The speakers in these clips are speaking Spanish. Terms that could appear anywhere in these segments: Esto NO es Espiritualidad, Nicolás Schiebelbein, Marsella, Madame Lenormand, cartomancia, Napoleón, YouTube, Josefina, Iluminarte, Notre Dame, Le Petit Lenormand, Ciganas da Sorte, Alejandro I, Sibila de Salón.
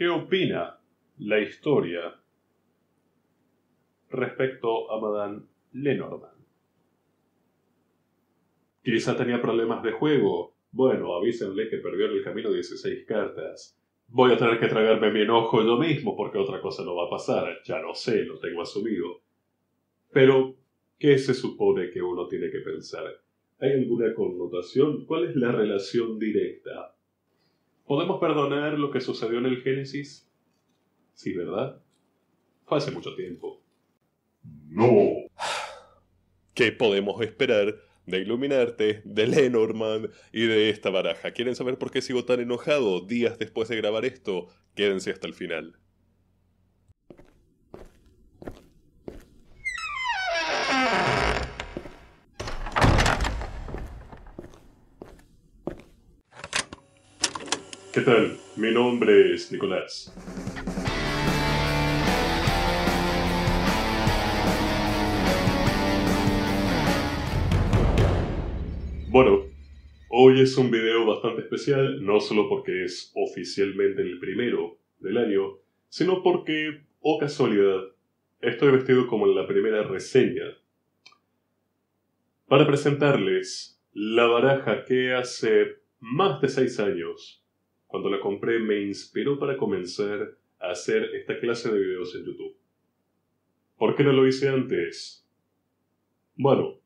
¿Qué opina la historia respecto a Madame Lenormand? Quizá tenía problemas de juego. Bueno, avísenle que perdió en el camino 16 cartas. Voy a tener que tragarme mi enojo yo mismo porque otra cosa no va a pasar. Ya lo sé, lo tengo asumido. Pero, ¿qué se supone que uno tiene que pensar? ¿Hay alguna connotación? ¿Cuál es la relación directa? ¿Podemos perdonar lo que sucedió en el Génesis? Sí, ¿verdad? Fue hace mucho tiempo. ¡No! ¿Qué podemos esperar de Iluminarte, de Lenormand y de esta baraja? ¿Quieren saber por qué sigo tan enojado días después de grabar esto? Quédense hasta el final. ¿Qué tal? Mi nombre es Nicolás. Bueno, hoy es un video bastante especial, no solo porque es oficialmente el primero del año, sino porque, oh casualidad, estoy vestido como en la primera reseña. Para presentarles la baraja que hace más de 6 años, cuando la compré, me inspiró para comenzar a hacer esta clase de videos en YouTube. ¿Por qué no lo hice antes? Bueno,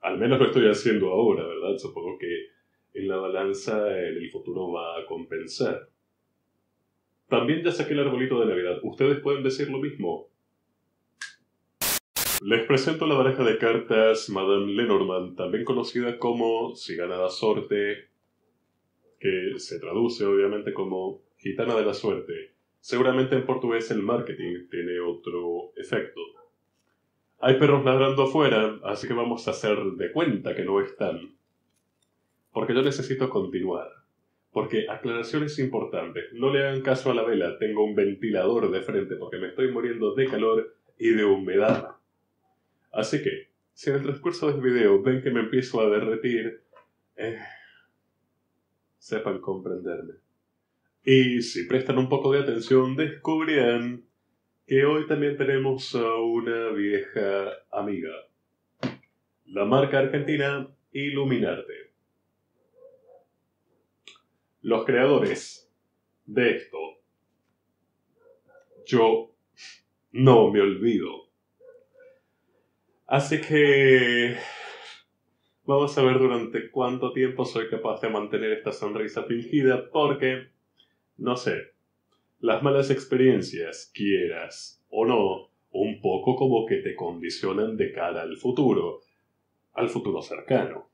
al menos lo estoy haciendo ahora, ¿verdad? Supongo que en la balanza en el futuro va a compensar. También ya saqué el arbolito de Navidad. ¿Ustedes pueden decir lo mismo? Les presento la baraja de cartas Madame Lenormand, también conocida como Ciganas da Sorte, que se traduce obviamente como Gitana de la Suerte. Seguramente en portugués el marketing tiene otro efecto. Hay perros ladrando afuera, así que vamos a hacer de cuenta que no están. Porque yo necesito continuar. Porque aclaraciones importantes. No le hagan caso a la vela, tengo un ventilador de frente porque me estoy muriendo de calor y de humedad. Así que, si en el transcurso del video ven que me empiezo a derretir, sepan comprenderme. Y si prestan un poco de atención, descubrirán que hoy también tenemos a una vieja amiga, la marca argentina Iluminarte. Los creadores de esto, yo no me olvido. Así que vamos a ver durante cuánto tiempo soy capaz de mantener esta sonrisa fingida porque, no sé, las malas experiencias, quieras o no, un poco como que te condicionan de cara al futuro cercano.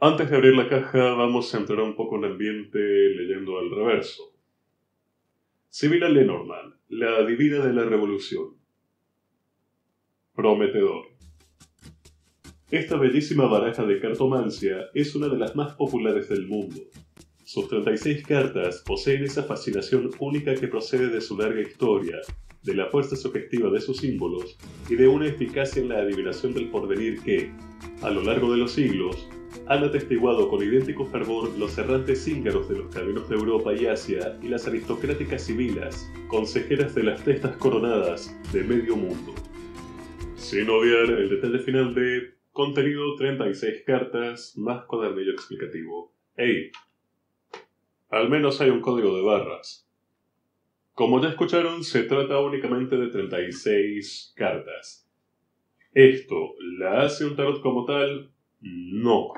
Antes de abrir la caja, vamos a entrar un poco en ambiente leyendo al reverso. Sibila Lenormand, la divina de la revolución. Prometedor. Esta bellísima baraja de cartomancia es una de las más populares del mundo. Sus 36 cartas poseen esa fascinación única que procede de su larga historia, de la fuerza sugestiva de sus símbolos y de una eficacia en la adivinación del porvenir que, a lo largo de los siglos, han atestiguado con idéntico fervor los errantes cíngaros de los caminos de Europa y Asia y las aristocráticas sibilas, consejeras de las testas coronadas de medio mundo. Sin obviar el detalle final de contenido 36 cartas más cuadernillo explicativo. ¡Ey! Al menos hay un código de barras. Como ya escucharon, se trata únicamente de 36 cartas. ¿Esto la hace un tarot como tal? No.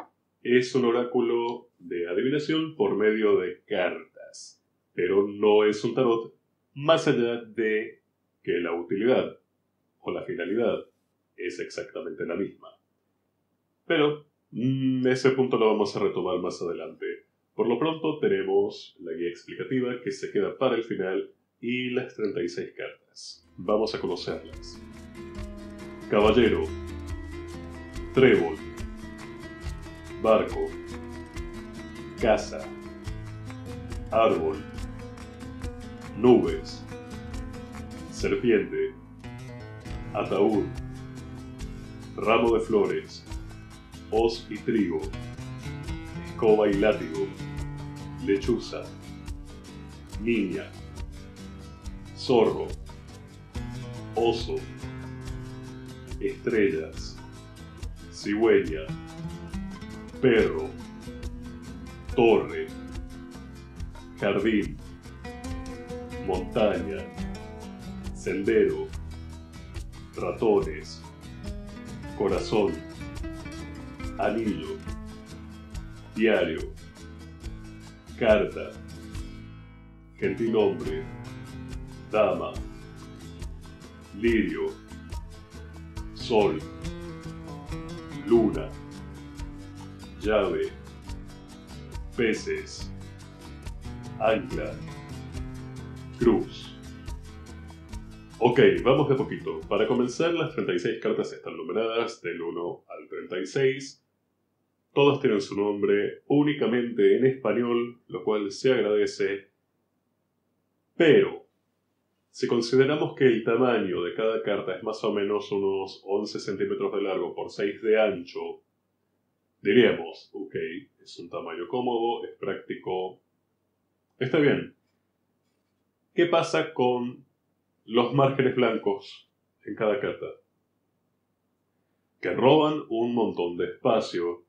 Es un oráculo de adivinación por medio de cartas. Pero no es un tarot más allá de que la utilidad o la finalidad es exactamente la misma. Pero ese punto lo vamos a retomar más adelante. Por lo pronto tenemos la guía explicativa que se queda para el final y las 36 cartas. Vamos a conocerlas. Caballero, Trébol, Barco, Casa, Árbol, Nubes, Serpiente, Ataúd, Ramo de Flores, Hoz y Trigo, Escoba y Látigo, lechuza, niña, zorro, oso, estrellas, cigüeña, perro, torre, jardín, montaña, sendero, ratones, corazón, anillo, diario, carta, gentilhombre, dama, lirio, sol, luna, llave, peces, ancla, cruz. Ok, vamos de poquito. Para comenzar, las 36 cartas están numeradas del 1 al 36. Todas tienen su nombre únicamente en español, lo cual se agradece. Pero, si consideramos que el tamaño de cada carta es más o menos unos 11 centímetros de largo por 6 de ancho, diríamos, ok, es un tamaño cómodo, es práctico, está bien. ¿Qué pasa con los márgenes blancos en cada carta? Que roban un montón de espacio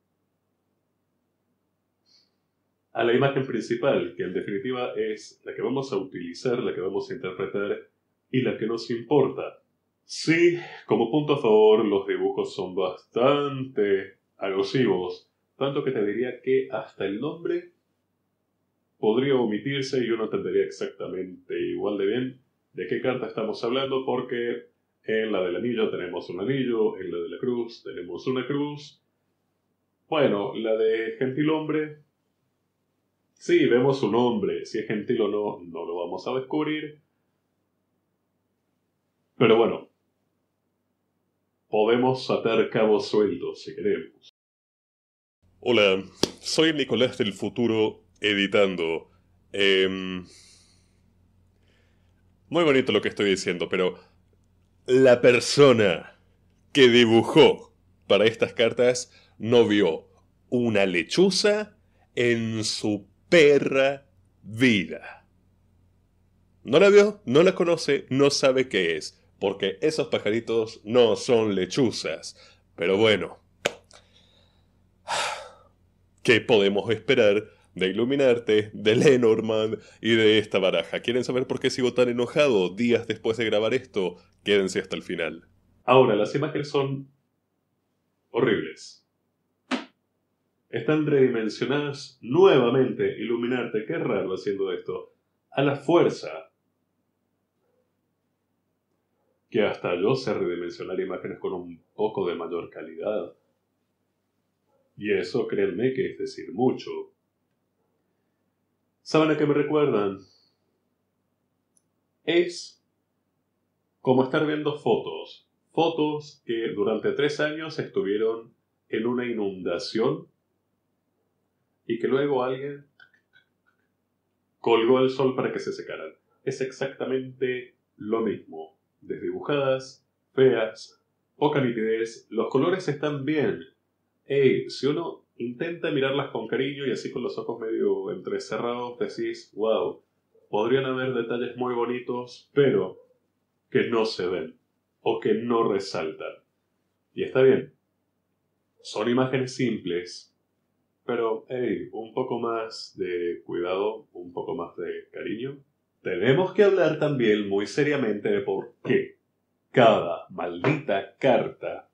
a la imagen principal, que en definitiva es la que vamos a utilizar, la que vamos a interpretar y la que nos importa. Sí, como punto a favor, los dibujos son bastante agresivos, tanto que te diría que hasta el nombre podría omitirse y uno entendería exactamente igual de bien de qué carta estamos hablando, porque en la del anillo tenemos un anillo, en la de la cruz tenemos una cruz. Bueno, la de gentilhombre, sí, vemos un hombre, si es gentil o no, no lo vamos a descubrir. Pero bueno, podemos atar cabos sueltos si queremos. Hola, soy Nicolás del futuro, editando. Muy bonito lo que estoy diciendo, pero la persona que dibujó para estas cartas no vio una lechuza en su perra vida. No la vio, no la conoce, no sabe qué es, porque esos pajaritos no son lechuzas. Pero bueno, ¿qué podemos esperar de Iluminarte, de Lenormand y de esta baraja? ¿Quieren saber por qué sigo tan enojado días después de grabar esto? Quédense hasta el final. Ahora, las imágenes son horribles. Están redimensionadas nuevamente. Iluminarte, qué raro haciendo esto, a la fuerza. Que hasta yo sé redimensionar imágenes con un poco de mayor calidad. Y eso, créanme, que es decir mucho. ¿Saben a qué me recuerdan? Es como estar viendo fotos. Fotos que durante 3 años estuvieron en una inundación y que luego alguien colgó al sol para que se secaran. Es exactamente lo mismo. Desdibujadas, feas, poca nitidez. Los colores están bien. Si uno intenta mirarlas con cariño y así con los ojos medio entrecerrados, decís, wow, podrían haber detalles muy bonitos, pero que no se ven o que no resaltan. Y está bien. Son imágenes simples. Pero, un poco más de cuidado, un poco más de cariño. Tenemos que hablar también muy seriamente de por qué cada maldita carta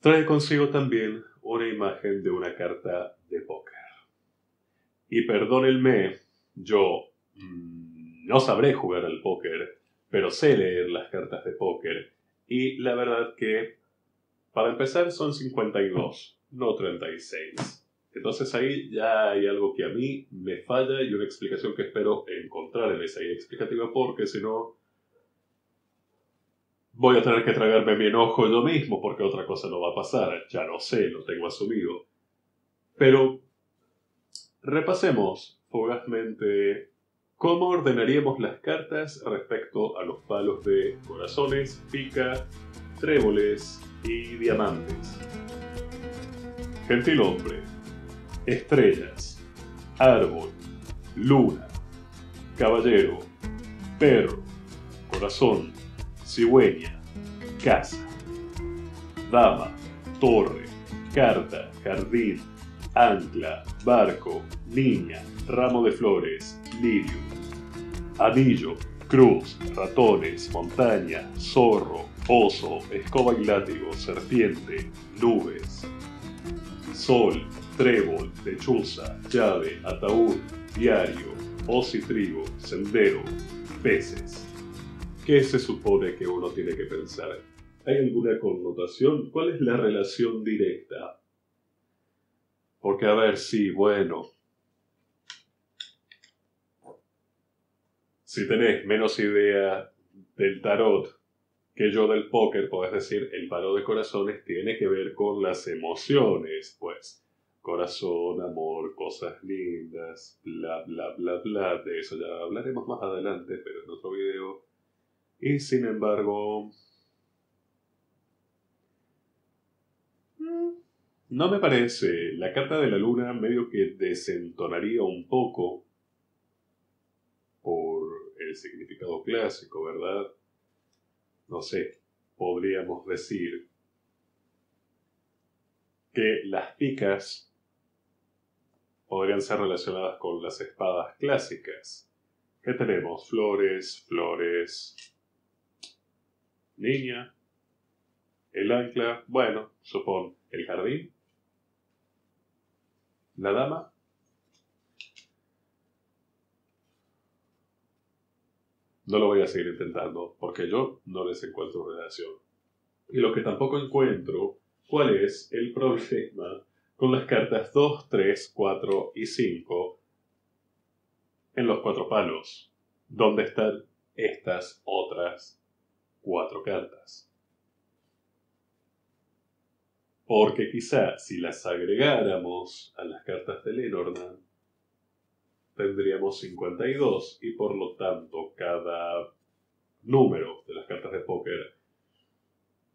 trae consigo también una imagen de una carta de póker. Y perdónenme, yo no sabré jugar al póker, pero sé leer las cartas de póker. Y la verdad que, para empezar, son 52. No 36. Entonces ahí ya hay algo que a mí me falla y una explicación que espero encontrar en esa guía explicativa, porque si no voy a tener que tragarme mi enojo yo mismo, porque otra cosa no va a pasar. Ya no sé, lo tengo asumido. Pero repasemos fugazmente cómo ordenaríamos las cartas respecto a los palos de corazones, pica, tréboles y diamantes. Gentilhombre, estrellas, árbol, luna, caballero, perro, corazón, cigüeña, casa, dama, torre, carta, jardín, ancla, barco, niña, ramo de flores, lirio, anillo, cruz, ratones, montaña, zorro, oso, escoba y látigo, serpiente, nubes, sol, trébol, lechuza, llave, ataúd, diario, hoz y trigo, sendero, peces. ¿Qué se supone que uno tiene que pensar? ¿Hay alguna connotación? ¿Cuál es la relación directa? Porque, a ver, sí, bueno. Si tenés menos idea del tarot que yo del póker, podés decir, el palo de corazones tiene que ver con las emociones, pues. Corazón, amor, cosas lindas, bla, bla, bla, bla. De eso ya hablaremos más adelante, pero en otro video. Y sin embargo, no me parece. La carta de la luna medio que desentonaría un poco por el significado clásico, ¿verdad? No sé, podríamos decir que las picas podrían ser relacionadas con las espadas clásicas. ¿Qué tenemos? Flores, flores, niña, el ancla, bueno, supón, el jardín, la dama. No lo voy a seguir intentando porque yo no les encuentro relación. Y lo que tampoco encuentro, ¿cuál es el problema con las cartas 2, 3, 4 y 5 en los cuatro palos? ¿Dónde están estas otras cuatro cartas? Porque quizá si las agregáramos a las cartas de Lenormand, tendríamos 52 y por lo tanto cada número de las cartas de póker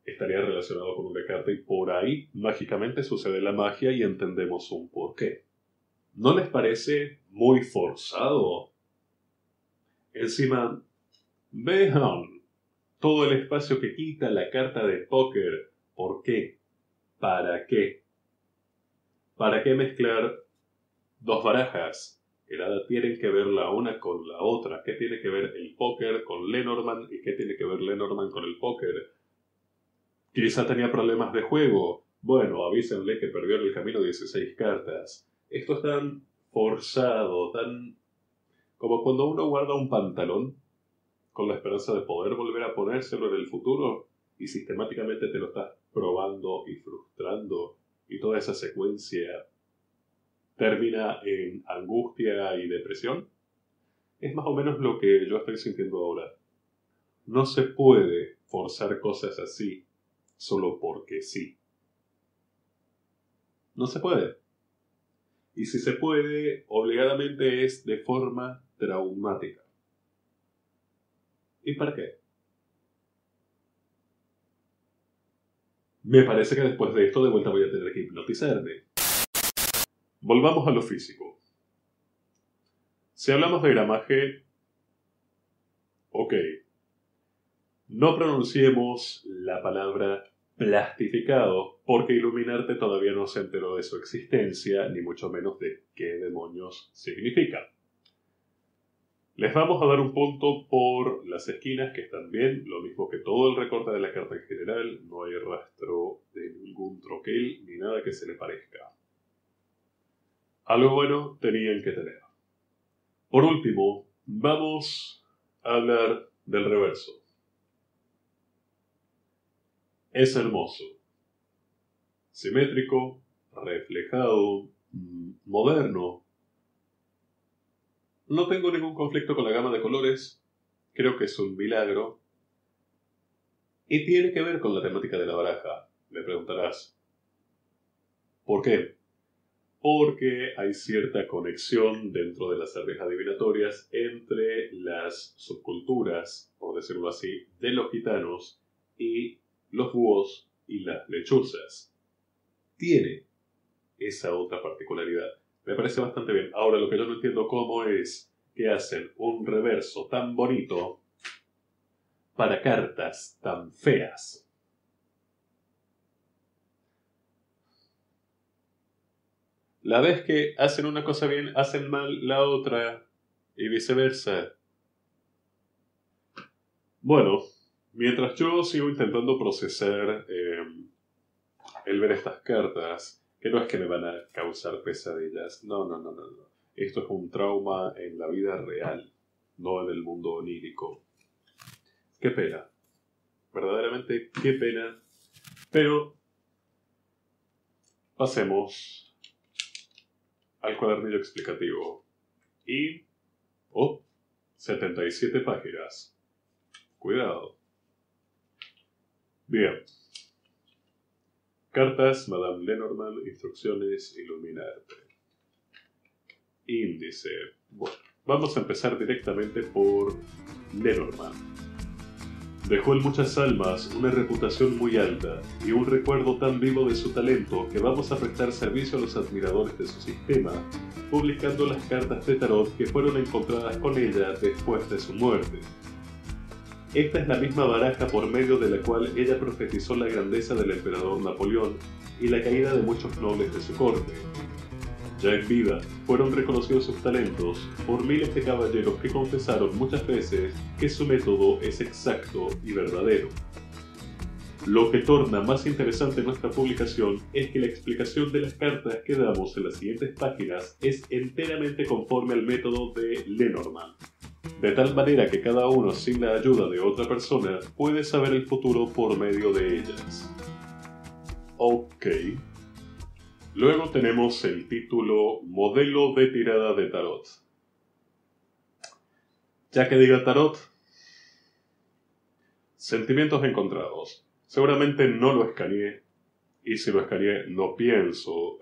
estaría relacionado con una carta y por ahí mágicamente sucede la magia y entendemos un porqué. ¿No les parece muy forzado? Encima, vean todo el espacio que quita la carta de póker. ¿Por qué? ¿Para qué? ¿Para qué mezclar dos barajas? Que nada tienen que ver la una con la otra. ¿Qué tiene que ver el póker con Lenormand? ¿Y qué tiene que ver Lenormand con el póker? Quizá tenía problemas de juego. Bueno, avísenle que perdió en el camino 16 cartas. Esto es tan forzado, tan como cuando uno guarda un pantalón con la esperanza de poder volver a ponérselo en el futuro y sistemáticamente te lo estás probando y frustrando. Y toda esa secuencia termina en angustia y depresión. Es más o menos lo que yo estoy sintiendo ahora. No se puede forzar cosas así solo porque sí. No se puede. Y si se puede, obligadamente es de forma traumática. ¿Y para qué? Me parece que después de esto de vuelta voy a tener que hipnotizarme. Volvamos a lo físico. Si hablamos de gramaje, ok. No pronunciemos la palabra plastificado, porque Iluminarte todavía no se enteró de su existencia, ni mucho menos de qué demonios significa. Les vamos a dar un punto por las esquinas, que están bien, lo mismo que todo el recorte de la carta en general. No hay rastro de ningún troquel, ni nada que se le parezca. Algo bueno tenían que tener. Por último, vamos a hablar del reverso. Es hermoso, simétrico, reflejado, moderno. No tengo ningún conflicto con la gama de colores, creo que es un milagro. Y tiene que ver con la temática de la baraja, me preguntarás. ¿Por qué? Porque hay cierta conexión dentro de las artes adivinatorias entre las subculturas, por decirlo así, de los gitanos y los búhos y las lechuzas. Tiene esa otra particularidad. Me parece bastante bien. Ahora, lo que yo no entiendo cómo es que hacen un reverso tan bonito para cartas tan feas. La vez que hacen una cosa bien, hacen mal la otra y viceversa. Bueno, mientras yo sigo intentando procesar el ver estas cartas, que no es que me van a causar pesadillas, no. Esto es un trauma en la vida real, no en el mundo onírico. Qué pena, verdaderamente qué pena, pero pasemos al cuadernillo explicativo y... ¡oh! 77 páginas. Cuidado. Bien. Cartas Madame Lenormand, instrucciones, Iluminarte. Índice. Bueno, vamos a empezar directamente por Lenormand. Dejó en muchas almas una reputación muy alta y un recuerdo tan vivo de su talento que vamos a prestar servicio a los admiradores de su sistema, publicando las cartas de tarot que fueron encontradas con ella después de su muerte. Esta es la misma baraja por medio de la cual ella profetizó la grandeza del emperador Napoleón y la caída de muchos nobles de su corte. Ya en vida, fueron reconocidos sus talentos por miles de caballeros que confesaron muchas veces que su método es exacto y verdadero. Lo que torna más interesante nuestra publicación es que la explicación de las cartas que damos en las siguientes páginas es enteramente conforme al método de Lenormand, de tal manera que cada uno sin la ayuda de otra persona puede saber el futuro por medio de ellas. Ok. Luego tenemos el título Modelo de tirada de tarot. Ya que diga tarot, sentimientos encontrados. Seguramente no lo escaneé, y si lo escaneé no pienso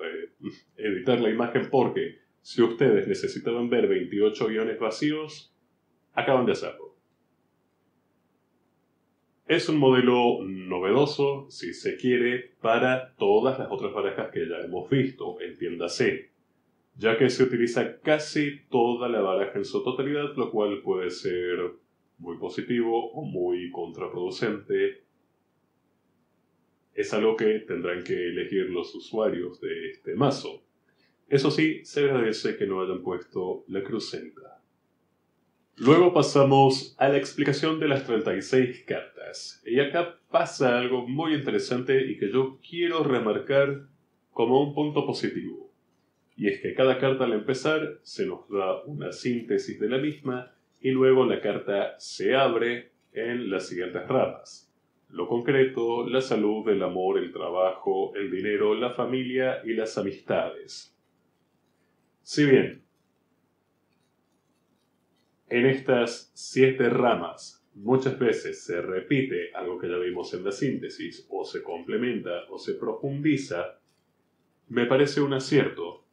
editar la imagen porque si ustedes necesitaban ver 28 guiones vacíos, acaban de hacerlo. Es un modelo novedoso, si se quiere, para todas las otras barajas que ya hemos visto, entiéndase, ya que se utiliza casi toda la baraja en su totalidad, lo cual puede ser muy positivo o muy contraproducente. Es algo que tendrán que elegir los usuarios de este mazo. Eso sí, se agradece que no hayan puesto la cruceta. Luego pasamos a la explicación de las 36 cartas, y acá pasa algo muy interesante y que yo quiero remarcar como un punto positivo, y es que cada carta al empezar se nos da una síntesis de la misma y luego la carta se abre en las siguientes ramas: lo concreto, la salud, el amor, el trabajo, el dinero, la familia y las amistades. Si bien en estas 7 ramas muchas veces se repite algo que ya vimos en la síntesis, o se complementa o se profundiza, me parece un acierto.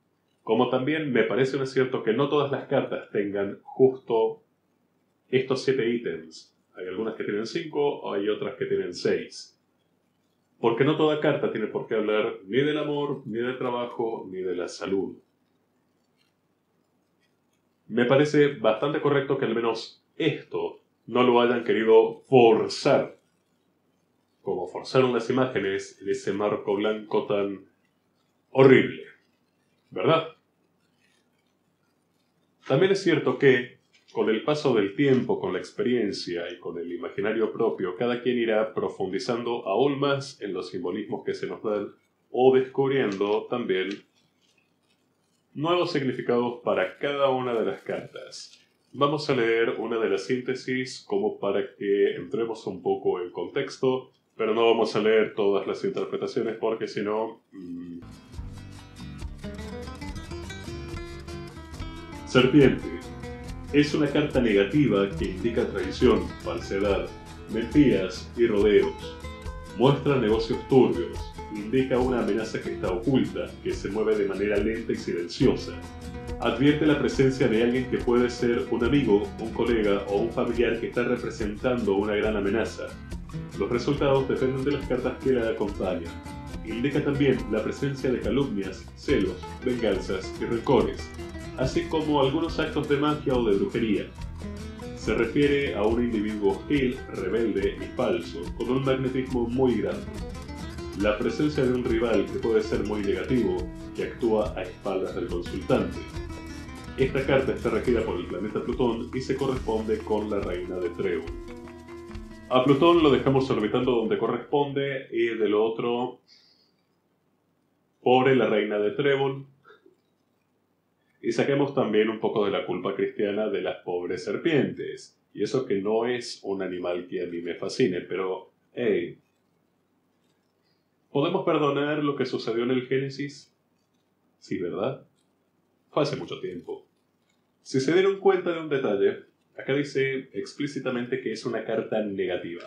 Como también me parece un acierto que no todas las cartas tengan justo estos 7 ítems. Hay algunas que tienen 5, hay otras que tienen 6. Porque no toda carta tiene por qué hablar ni del amor, ni del trabajo, ni de la salud. Me parece bastante correcto que al menos esto no lo hayan querido forzar, como forzaron las imágenes en ese marco blanco tan horrible, ¿verdad? También es cierto que, con el paso del tiempo, con la experiencia y con el imaginario propio, cada quien irá profundizando aún más en los simbolismos que se nos dan o descubriendo también nuevos significados para cada una de las cartas. Vamos a leer una de las síntesis como para que entremos un poco en contexto, pero no vamos a leer todas las interpretaciones porque si no... Serpiente. Es una carta negativa que indica traición, falsedad, mentiras y rodeos. Muestra negocios turbios. Indica una amenaza que está oculta, que se mueve de manera lenta y silenciosa. Advierte la presencia de alguien que puede ser un amigo, un colega o un familiar que está representando una gran amenaza. Los resultados dependen de las cartas que la acompañan. Indica también la presencia de calumnias, celos, venganzas y rencores, así como algunos actos de magia o de brujería. Se refiere a un individuo hostil, rebelde y falso, con un magnetismo muy grande. La presencia de un rival que puede ser muy negativo, que actúa a espaldas del consultante. Esta carta está regida por el planeta Plutón y se corresponde con la reina de Trébol. A Plutón lo dejamos orbitando donde corresponde y de lo otro, pobre la reina de Trébol. Y saquemos también un poco de la culpa cristiana de las pobres serpientes. Y eso que no es un animal que a mí me fascine, pero, hey. ¿Podemos perdonar lo que sucedió en el Génesis? Sí, ¿verdad? Fue hace mucho tiempo. Si se dieron cuenta de un detalle, acá dice explícitamente que es una carta negativa.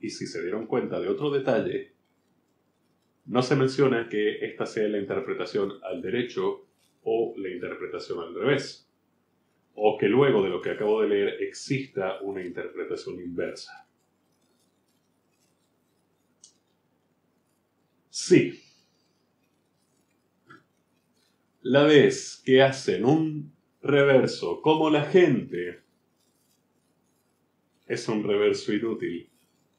Y si se dieron cuenta de otro detalle, no se menciona que esta sea la interpretación al derecho o la interpretación al revés, o que luego de lo que acabo de leer exista una interpretación inversa. Sí. La vez que hacen un reverso como la gente, es un reverso inútil,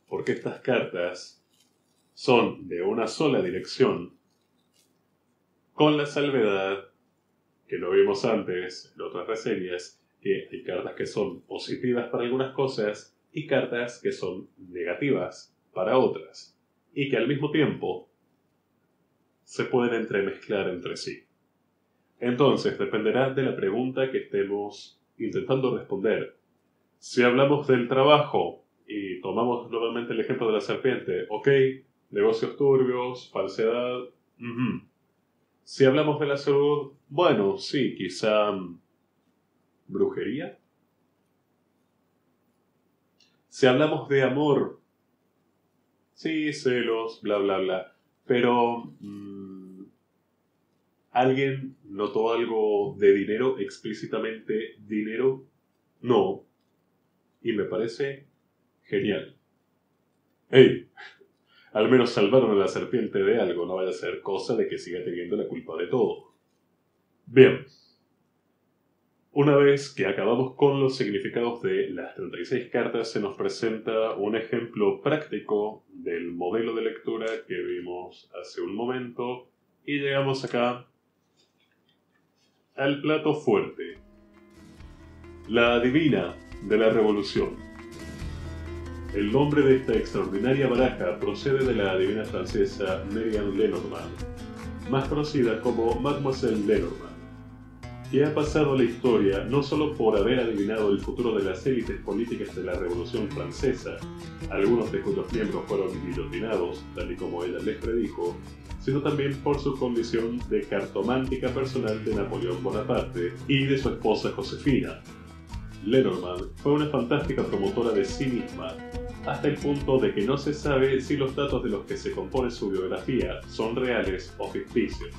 porque estas cartas son de una sola dirección, con la salvedad que lo vimos antes en otras reseñas, que hay cartas que son positivas para algunas cosas y cartas que son negativas para otras, y que al mismo tiempo se pueden entremezclar entre sí. Entonces, dependerá de la pregunta que estemos intentando responder. Si hablamos del trabajo y tomamos nuevamente el ejemplo de la serpiente, ok, negocios turbios, falsedad, Si hablamos de la salud, bueno, sí, quizá brujería. Si hablamos de amor, sí, celos, bla, bla, bla. Pero ¿alguien notó algo de dinero, explícitamente dinero? No. Y me parece genial. ¡Hey! Al menos salvaron a la serpiente de algo, no vaya a ser cosa de que siga teniendo la culpa de todo. Bien. Una vez que acabamos con los significados de las 36 cartas, se nos presenta un ejemplo práctico del modelo de lectura que vimos hace un momento. Y llegamos acá al plato fuerte. La Divina de la Revolución. El nombre de esta extraordinaria baraja procede de la adivina francesa Madame Lenormand, más conocida como Mademoiselle Lenormand, que ha pasado la historia no solo por haber adivinado el futuro de las élites políticas de la Revolución Francesa, algunos de cuyos miembros fueron guillotinados, tal y como ella les predijo, sino también por su condición de cartomántica personal de Napoleón Bonaparte y de su esposa Josefina. Lenormand fue una fantástica promotora de sí misma, hasta el punto de que no se sabe si los datos de los que se compone su biografía son reales o ficticios.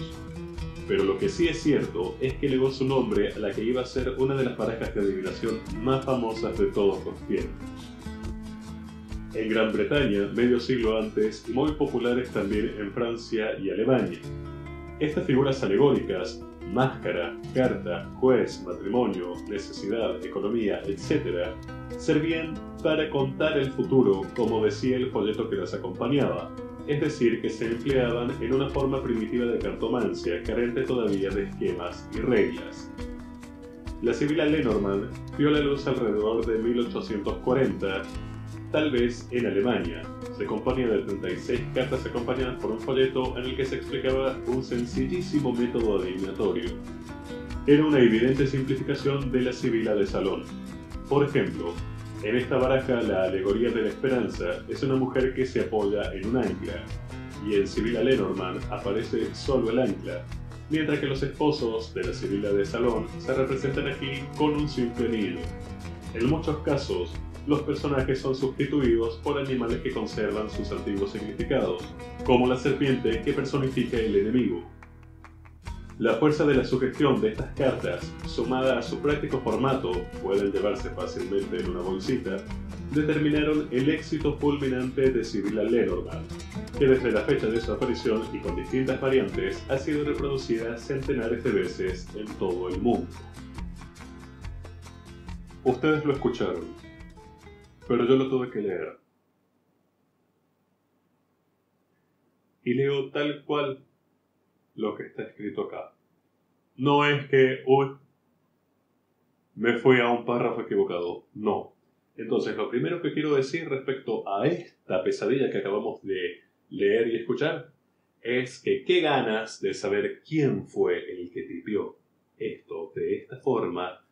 Pero lo que sí es cierto es que legó su nombre a la que iba a ser una de las barajas de adivinación más famosas de todos los tiempos. En Gran Bretaña, medio siglo antes, y muy populares también en Francia y Alemania. Estas figuras alegóricas, máscara, carta, juez, matrimonio, necesidad, economía, etc., servían para contar el futuro, como decía el folleto que las acompañaba, es decir, que se empleaban en una forma primitiva de cartomancia, carente todavía de esquemas y reglas. La Sibila Lenormand vio la luz alrededor de 1840, tal vez en Alemania. Se componía de 36 cartas acompañadas por un folleto en el que se explicaba un sencillísimo método adivinatorio. Era una evidente simplificación de la Sibila de Salón. Por ejemplo, en esta baraja la alegoría de la esperanza es una mujer que se apoya en un ancla, y en Sibila Lenormand aparece solo el ancla, mientras que los esposos de la Sibila de Salón se representan aquí con un simple anillo. En muchos casos, los personajes son sustituidos por animales que conservan sus antiguos significados, como la serpiente que personifica el enemigo. La fuerza de la sugestión de estas cartas, sumada a su práctico formato, pueden llevarse fácilmente en una bolsita, determinaron el éxito fulminante de Sibila Lenormand, que desde la fecha de su aparición y con distintas variantes ha sido reproducida centenares de veces en todo el mundo. Ustedes lo escucharon, pero yo lo tuve que leer. Y leo tal cual lo que está escrito acá. No es que, uy, me fui a un párrafo equivocado, no. Entonces, lo primero que quiero decir respecto a esta pesadilla que acabamos de leer y escuchar es que qué ganas de saber quién fue el que tipió esto de esta forma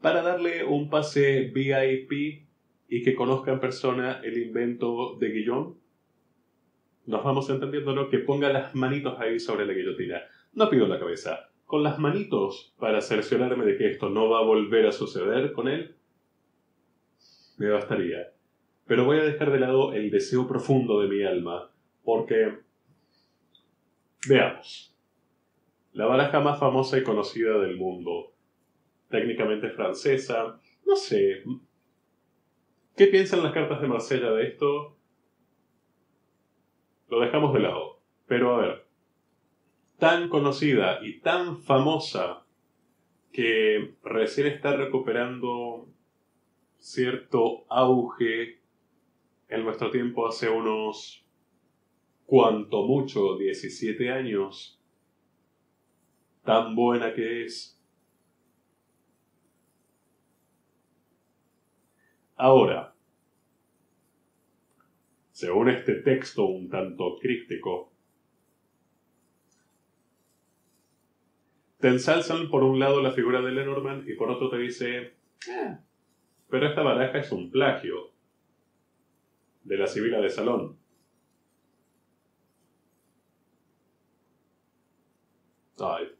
para darle un pase VIP y que conozca en persona el invento de Guillón. Nos vamos entendiendo, ¿no? Que ponga las manitos ahí sobre la guillotina. No pido la cabeza. Con las manitos, para cerciorarme de que esto no va a volver a suceder con él, me bastaría. Pero voy a dejar de lado el deseo profundo de mi alma, porque... veamos. La baraja más famosa y conocida del mundo. Técnicamente francesa. No sé. ¿Qué piensan las cartas de Marsella de esto? Lo dejamos de lado, pero a ver, tan conocida y tan famosa que recién está recuperando cierto auge en nuestro tiempo hace unos, cuanto mucho, 17 años, tan buena que es. Ahora, según este texto un tanto críptico, te ensalzan por un lado la figura de Lenormand y por otro te dice, pero esta baraja es un plagio de la Sibila de Salón. Ay.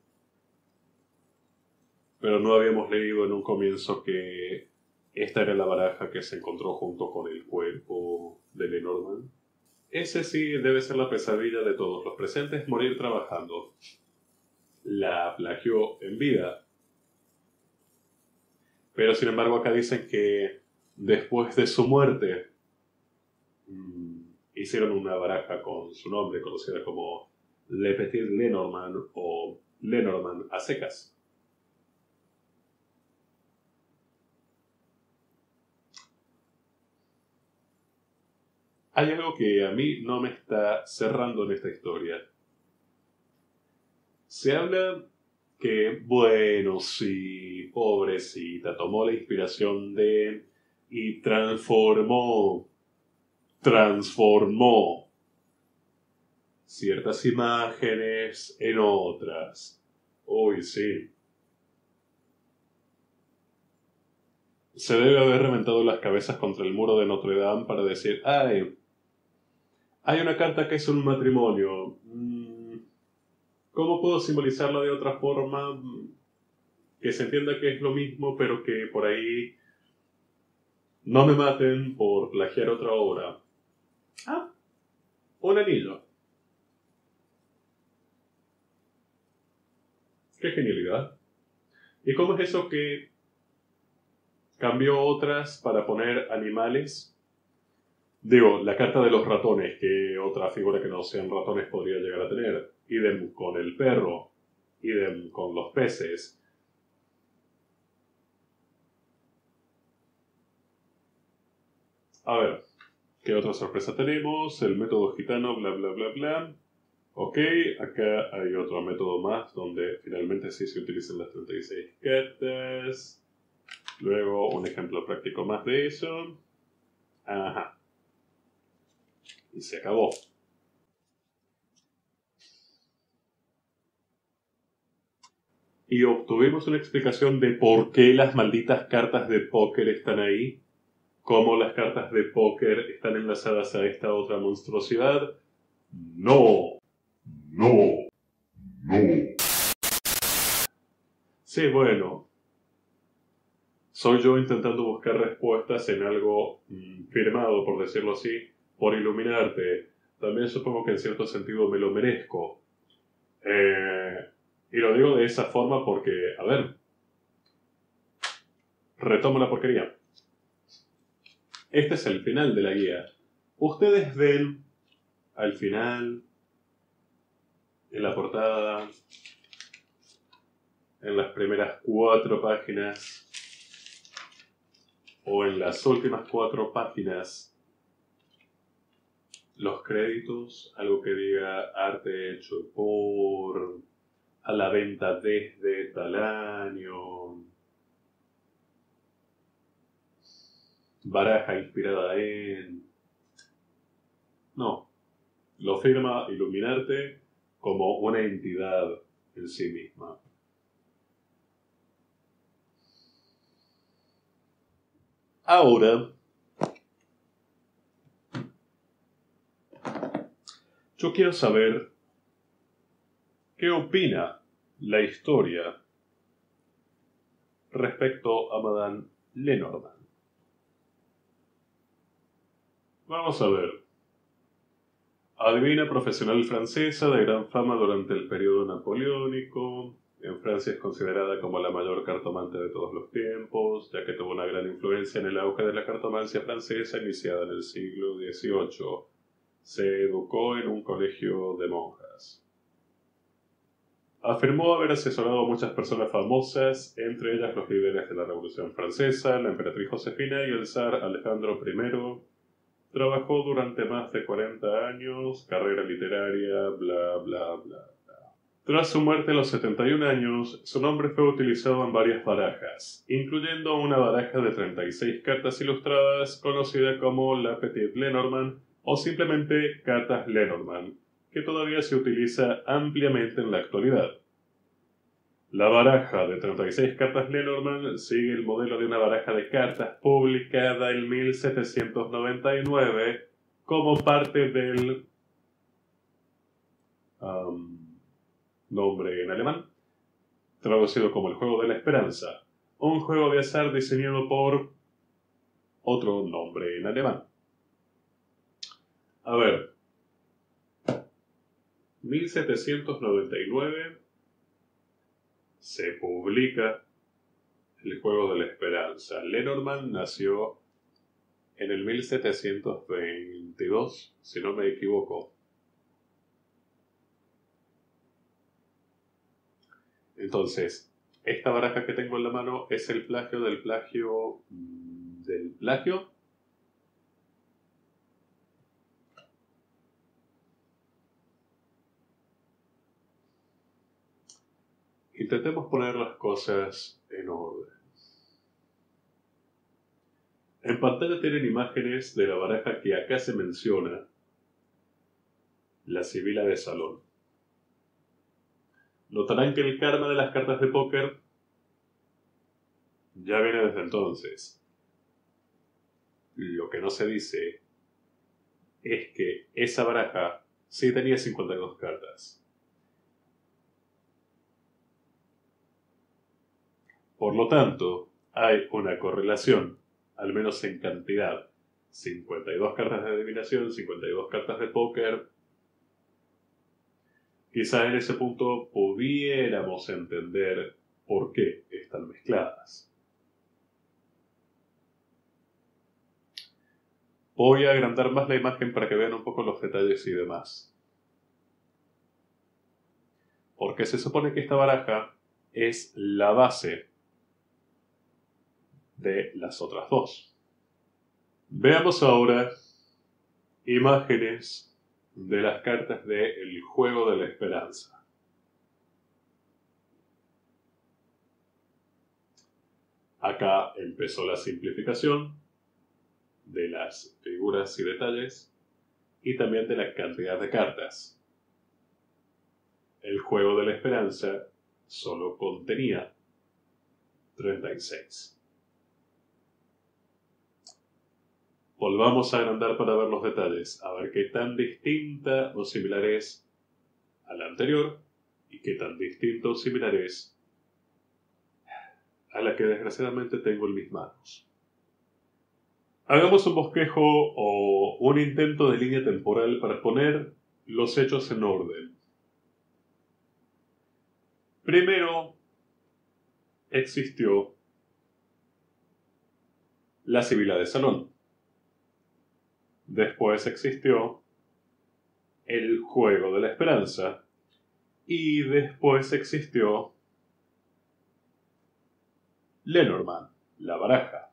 Pero no habíamos leído en un comienzo que esta era la baraja que se encontró junto con el cuerpo de Lenormand. Ese sí debe ser la pesadilla de todos los presentes, morir trabajando. La plagió en vida. Pero sin embargo acá dicen que después de su muerte hicieron una baraja con su nombre, conocida como Le Petit Lenormand o Lenormand a secas. Hay algo que a mí no me está cerrando en esta historia. Se habla que, bueno, sí, pobrecita, tomó la inspiración de... y transformó ciertas imágenes en otras. Uy, sí. Se debe haber reventado las cabezas contra el muro de Notre Dame para decir, ay... hay una carta que es un matrimonio. ¿Cómo puedo simbolizarla de otra forma? Que se entienda que es lo mismo, pero que por ahí no me maten por plagiar otra obra. Ah, un anillo. ¡Qué genialidad! ¿Y cómo es eso que cambió otras para poner animales? Digo, la carta de los ratones, que otra figura que no sean ratones podría llegar a tener. Idem con el perro. Idem con los peces. A ver, ¿qué otra sorpresa tenemos? El método gitano, bla bla bla bla. Ok, acá hay otro método más donde finalmente sí se utilizan las 36 cartas. Luego un ejemplo práctico más de eso. Ajá. Y se acabó. Y obtuvimos una explicación de por qué las malditas cartas de póker están ahí, cómo las cartas de póker están enlazadas a esta otra monstruosidad. ¡No! ¡No! ¡No! Sí, bueno. Soy yo intentando buscar respuestas en algo firmado, por decirlo así, por Iluminarte. También supongo que en cierto sentido me lo merezco. Y lo digo de esa forma porque, a ver, retomo la porquería. Este es el final de la guía. Ustedes ven al final, en la portada, en las primeras 4 páginas, o en las últimas 4 páginas, los créditos, algo que diga arte hecho por, a la venta desde tal año, baraja inspirada en... No, lo firma Iluminarte como una entidad en sí misma. Ahora, yo quiero saber qué opina la historia respecto a Madame Lenormand. Vamos a ver. Adivina profesional francesa de gran fama durante el periodo napoleónico. En Francia es considerada como la mayor cartomante de todos los tiempos, ya que tuvo una gran influencia en el auge de la cartomancia francesa iniciada en el siglo XVIII. Se educó en un colegio de monjas. Afirmó haber asesorado a muchas personas famosas, entre ellas los líderes de la Revolución Francesa, la emperatriz Josefina y el zar Alejandro I. Trabajó durante más de 40 años, carrera literaria, bla, bla, bla, bla. Tras su muerte a los 71 años, su nombre fue utilizado en varias barajas, incluyendo una baraja de 36 cartas ilustradas conocida como Le Petit Lenormand o simplemente Cartas Lenormand, que todavía se utiliza ampliamente en la actualidad. La baraja de 36 cartas Lenormand sigue el modelo de una baraja de cartas publicada en 1799 como parte del nombre en alemán, traducido como el Juego de la Esperanza, un juego de azar diseñado por otro nombre en alemán. A ver, 1799... se publica el Juego de la Esperanza. Lenormand nació en el 1722, si no me equivoco. Entonces, esta baraja que tengo en la mano es el plagio del plagio del plagio. Intentemos poner las cosas en orden. En pantalla tienen imágenes de la baraja que acá se menciona, la Sibila de Salón. Notarán que el karma de las cartas de póker ya viene desde entonces. Lo que no se dice es que esa baraja sí tenía 52 cartas. Por lo tanto, hay una correlación, al menos en cantidad. 52 cartas de adivinación, 52 cartas de póker. Quizás en ese punto pudiéramos entender por qué están mezcladas. Voy a agrandar más la imagen para que vean un poco los detalles y demás. Porque se supone que esta baraja es la base de las otras dos. Veamos ahora imágenes de las cartas del Juego de la Esperanza. Acá empezó la simplificación de las figuras y detalles y también de la cantidad de cartas. El Juego de la Esperanza solo contenía 36. Volvamos a agrandar para ver los detalles, a ver qué tan distinta o similar es a la anterior y qué tan distinta o similar es a la que desgraciadamente tengo en mis manos. Hagamos un bosquejo o un intento de línea temporal para poner los hechos en orden. Primero existió la Sibila de Salón. Después existió el juego de la esperanza y después existió Lenormand, la baraja.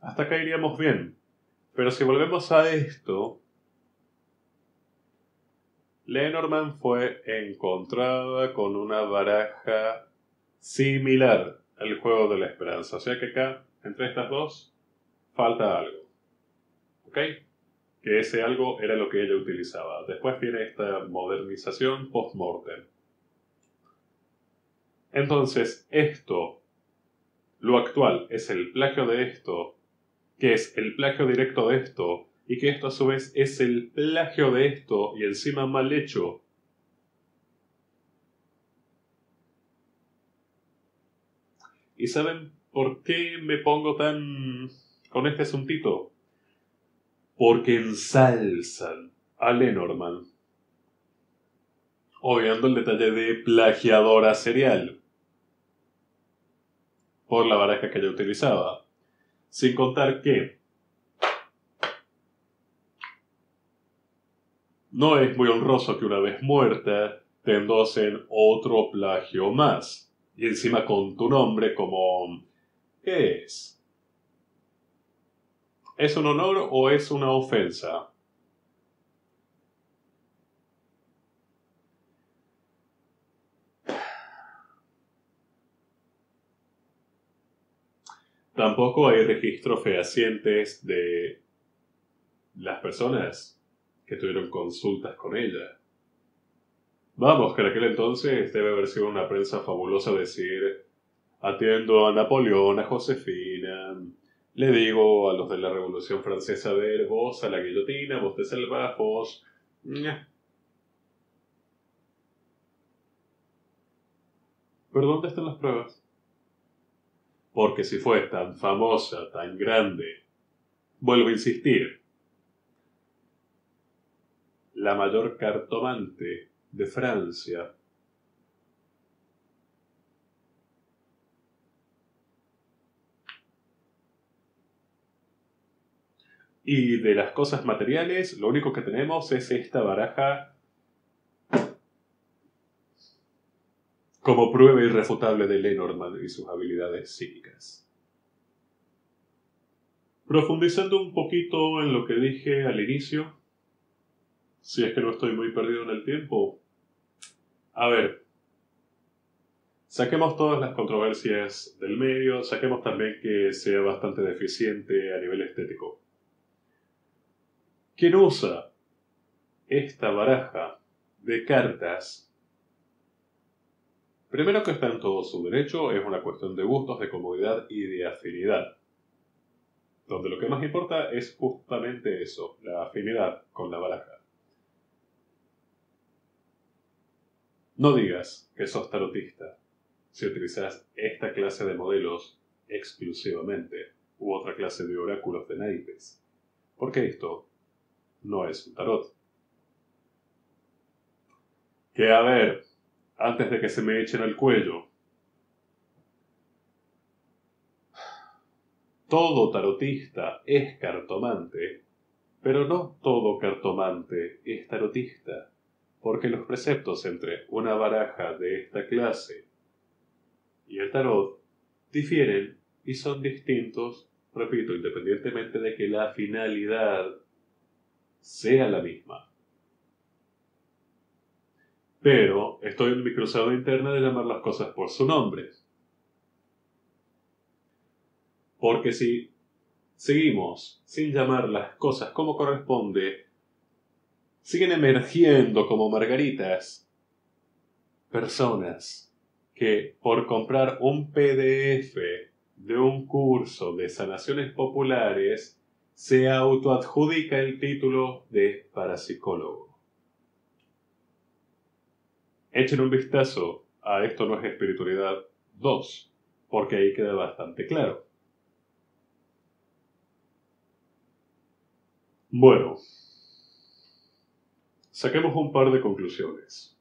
Hasta acá iríamos bien, pero si volvemos a esto, Lenormand fue encontrada con una baraja similar al juego de la esperanza. O sea que acá, entre estas dos, falta algo. ¿Ok? Que ese algo era lo que ella utilizaba. Después viene esta modernización post-mortem. Entonces, esto, lo actual, es el plagio de esto, que es el plagio directo de esto, y que esto a su vez es el plagio de esto, y encima mal hecho. ¿Y saben por qué me pongo tan con este asuntito? Porque ensalzan a Lenormand, obviando el detalle de plagiadora serial, por la baraja que ella utilizaba, sin contar que no es muy honroso que una vez muerta te endosen otro plagio más. Y encima con tu nombre como... ¿Qué es? ¿Es un honor o es una ofensa? Tampoco hay registros fehacientes de las personas que tuvieron consultas con ella. Vamos, que en aquel entonces debe haber sido una prensa fabulosa decir: atiendo a Napoleón, a Josefina, le digo a los de la Revolución Francesa, a ver, vos a la guillotina, vos te salvás, vos... ¿Pero dónde están las pruebas? Porque si fue tan famosa, tan grande, vuelvo a insistir, la mayor cartomante de Francia, y de las cosas materiales, lo único que tenemos es esta baraja como prueba irrefutable de Lenormand y sus habilidades psíquicas. Profundizando un poquito en lo que dije al inicio, si es que no estoy muy perdido en el tiempo. A ver. Saquemos todas las controversias del medio. Saquemos también que sea bastante deficiente a nivel estético. ¿Quién usa esta baraja de cartas? Primero que está en todo su derecho. Es una cuestión de gustos, de comodidad y de afinidad. Donde lo que más importa es justamente eso. La afinidad con la baraja. No digas que sos tarotista si utilizas esta clase de modelos exclusivamente u otra clase de oráculos de naipes, porque esto no es un tarot. Que a ver, antes de que se me echen al cuello, todo tarotista es cartomante, pero no todo cartomante es tarotista. Porque los preceptos entre una baraja de esta clase y el tarot difieren y son distintos, repito, independientemente de que la finalidad sea la misma. Pero estoy en mi cruzada interna de llamar las cosas por su nombre. Porque si seguimos sin llamar las cosas como corresponde, siguen emergiendo como margaritas personas que por comprar un PDF de un curso de sanaciones populares se autoadjudica el título de parapsicólogo. Echen un vistazo a Esto no es espiritualidad 2, porque ahí queda bastante claro. Bueno. Saquemos un par de conclusiones.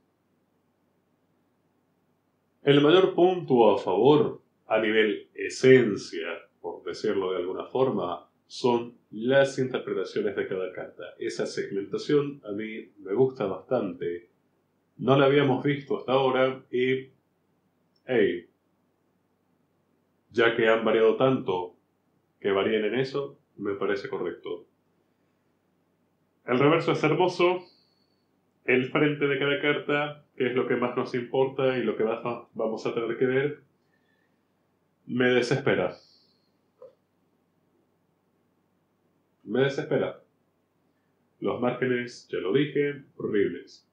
El mayor punto a favor, a nivel esencia, por decirlo de alguna forma, son las interpretaciones de cada carta. Esa segmentación a mí me gusta bastante. No la habíamos visto hasta ahora y, hey, ya que han variado tanto, que varíen en eso, me parece correcto. El reverso es hermoso. El frente de cada carta, que es lo que más nos importa y lo que más vamos a tener que ver, me desespera. Me desespera. Los márgenes, ya lo dije, horribles.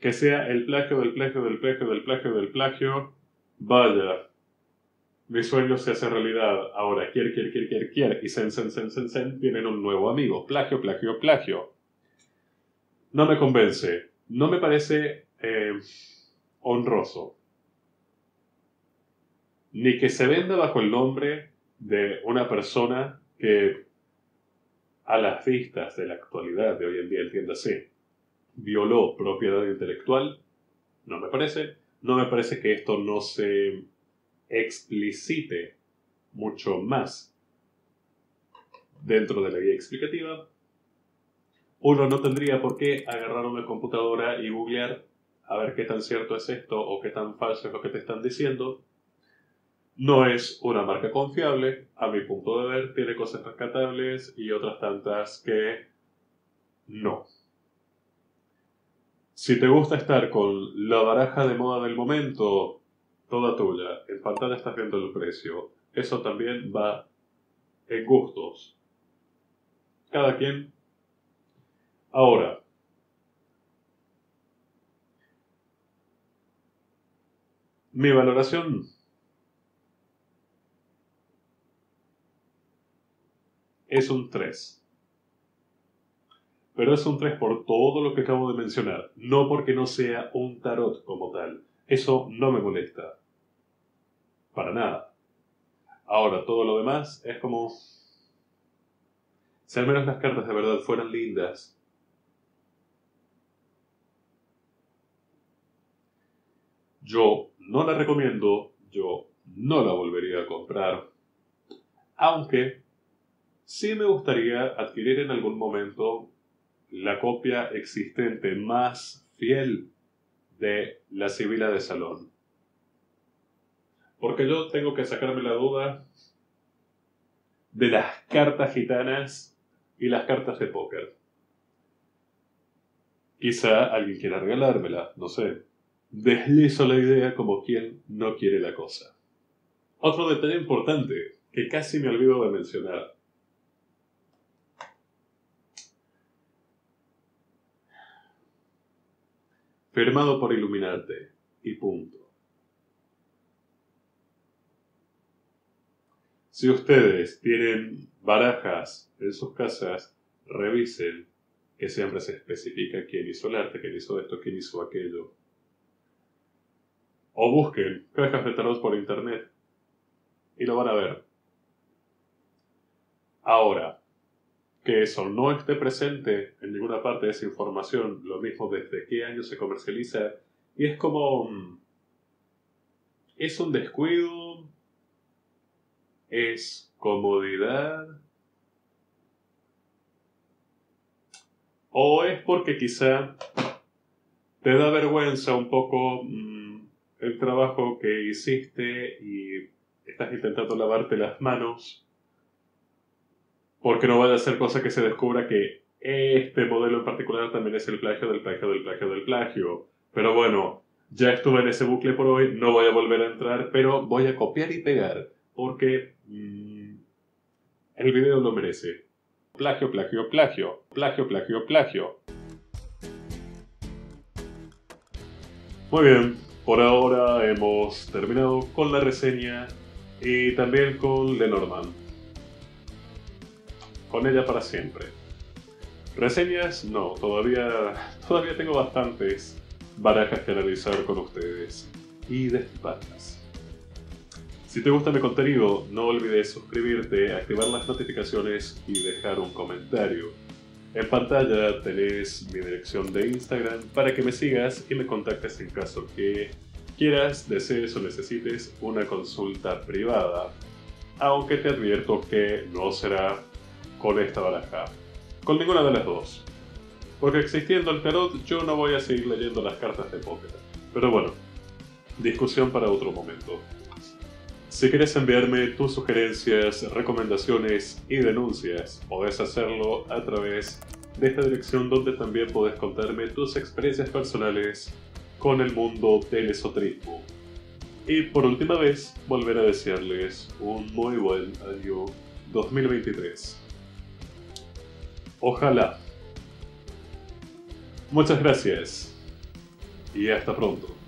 Que sea el plagio del plagio del plagio del plagio del plagio. Vaya. Mi sueño se hace realidad. Ahora, quier, y sen, tienen un nuevo amigo. Plagio, plagio, plagio. No me convence. No me parece honroso. Ni que se venda bajo el nombre de una persona que, a las vistas de la actualidad de hoy en día, entiéndase, violó propiedad intelectual. No me parece. No me parece que esto no se explicite mucho más dentro de la guía explicativa. Uno no tendría por qué agarrar una computadora y googlear a ver qué tan cierto es esto o qué tan falso es lo que te están diciendo. No es una marca confiable, a mi punto de ver. Tiene cosas rescatables y otras tantas que no. Si te gusta estar con la baraja de moda del momento, toda tuya. En pantalla estás viendo el precio. Eso también va en gustos. Cada quien. Ahora, mi valoración es un 3. Pero es un 3 por todo lo que acabo de mencionar. No porque no sea un tarot como tal. Eso no me molesta. Para nada. Ahora, todo lo demás es como, si al menos las cartas de verdad fueran lindas. Yo no la recomiendo. Yo no la volvería a comprar. Aunque sí me gustaría adquirir en algún momento la copia existente más fiel de la Sibila de Salón. Porque yo tengo que sacarme la duda de las cartas gitanas y las cartas de póker. Quizá alguien quiera regalármela, no sé. Deslizo la idea como quien no quiere la cosa. Otro detalle importante que casi me olvido de mencionar. Firmado por Iluminarte y punto. Si ustedes tienen barajas en sus casas, revisen que siempre se especifica quién hizo el arte, quién hizo esto, quién hizo aquello. O busquen cajas de tarot por internet y lo van a ver. Ahora, que eso no esté presente en ninguna parte de esa información, lo mismo desde qué año se comercializa, y es como, es un descuido. ¿Es comodidad? ¿O es porque quizá te da vergüenza un poco el trabajo que hiciste y estás intentando lavarte las manos? Porque no vaya a ser cosa que se descubra que este modelo en particular también es el plagio del plagio del plagio del plagio. Pero bueno, ya estuve en ese bucle por hoy, no voy a volver a entrar, pero voy a copiar y pegar. Porque el video lo merece. Plagio, plagio, plagio. Plagio, plagio, plagio. Muy bien, por ahora hemos terminado con la reseña y también con Lenormand. Con ella para siempre. Reseñas, no, todavía tengo bastantes barajas que analizar con ustedes y destriparlas. Si te gusta mi contenido, no olvides suscribirte, activar las notificaciones y dejar un comentario. En pantalla tenés mi dirección de Instagram para que me sigas y me contactes en caso que quieras, desees o necesites una consulta privada, aunque te advierto que no será con esta baraja, con ninguna de las dos, porque existiendo el tarot yo no voy a seguir leyendo las cartas de póker. Pero bueno, discusión para otro momento. Si quieres enviarme tus sugerencias, recomendaciones y denuncias, podés hacerlo a través de esta dirección, donde también podés contarme tus experiencias personales con el mundo del esoterismo. Y por última vez, volver a desearles un muy buen año 2023. Ojalá. Muchas gracias y hasta pronto.